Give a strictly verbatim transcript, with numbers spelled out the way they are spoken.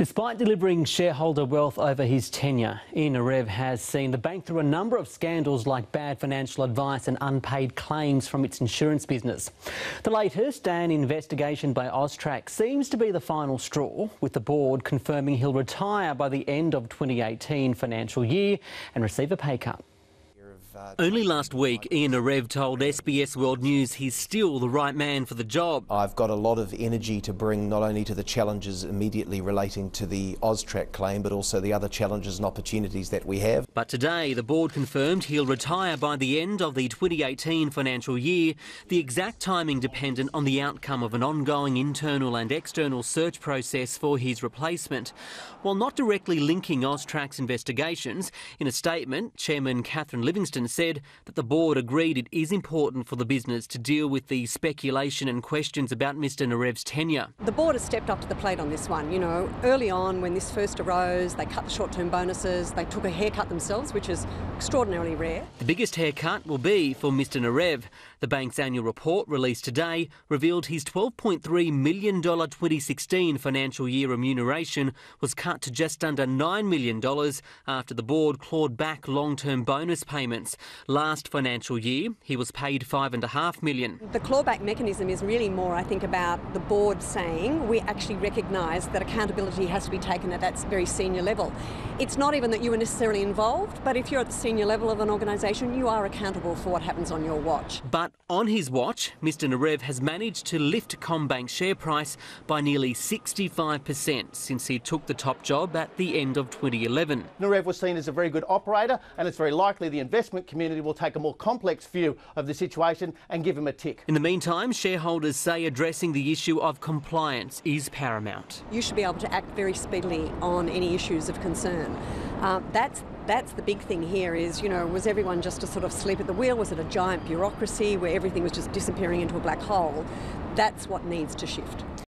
Despite delivering shareholder wealth over his tenure, Ian Narev has seen the bank through a number of scandals like bad financial advice and unpaid claims from its insurance business. The latest, an investigation by Austrac, seems to be the final straw, with the board confirming he'll retire by the end of twenty eighteen financial year and receive a pay cut. Only last week, Ian Narev told S B S World News he's still the right man for the job. I've got a lot of energy to bring, not only to the challenges immediately relating to the Austrac claim, but also the other challenges and opportunities that we have. But today, the board confirmed he'll retire by the end of the twenty eighteen financial year, the exact timing dependent on the outcome of an ongoing internal and external search process for his replacement. While not directly linking Austrac's investigations, in a statement, Chairman Catherine Livingstone said that the board agreed it is important for the business to deal with the speculation and questions about Mr Narev's tenure. The board has stepped up to the plate on this one. You know, early on when this first arose, they cut the short-term bonuses, they took a haircut themselves, which is extraordinarily rare. The biggest haircut will be for Mr Narev. The bank's annual report released today revealed his twelve point three million dollar twenty sixteen financial year remuneration was cut to just under nine million dollars after the board clawed back long-term bonus payments. Last financial year, he was paid five and a half million. The clawback mechanism is really more, I think, about the board saying we actually recognise that accountability has to be taken at that very senior level. It's not even that you were necessarily involved, but if you're at the senior level of an organisation, you are accountable for what happens on your watch. But on his watch, Mr Narev has managed to lift CommBank's share price by nearly sixty-five percent since he took the top job at the end of twenty eleven. Narev was seen as a very good operator, and it's very likely the investment community will take a more complex view of the situation and give him a tick. In the meantime, shareholders say addressing the issue of compliance is paramount. You should be able to act very speedily on any issues of concern. Uh, that's That's the big thing here is, you know, was everyone just a sort of sleep at the wheel? Was it a giant bureaucracy where everything was just disappearing into a black hole? That's what needs to shift.